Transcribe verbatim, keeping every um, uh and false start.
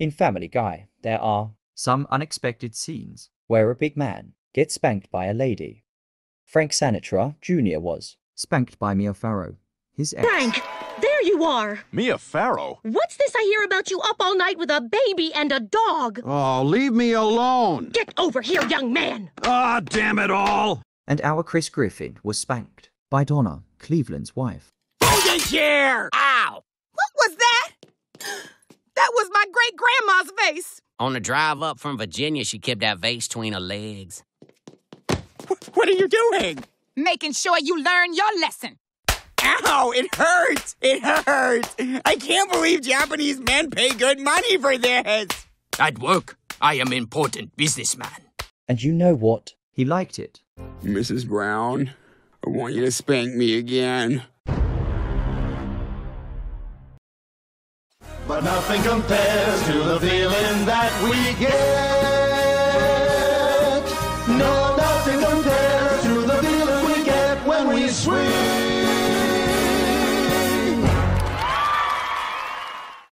In Family Guy, there are some unexpected scenes where a big man gets spanked by a lady. Frank Sinatra Junior was spanked by Mia Farrow, his ex. Frank, there you are! Mia Farrow? What's this I hear about you up all night with a baby and a dog? Oh, leave me alone! Get over here, young man! Ah, damn it all! And our Chris Griffin was spanked by Donna, Cleveland's wife. Golden chair! Ow! What was that? That was my great-grandma's vase! On the drive up from Virginia, she kept that vase between her legs. What are you doing? Making sure you learn your lesson. Ow, it hurts! It hurts! I can't believe Japanese men pay good money for this! At work, I am an important businessman. And you know what? He liked it. Missus Brown, I want you to spank me again. But nothing compares to the feeling that we get. No, nothing compares to the feeling we get when we swing.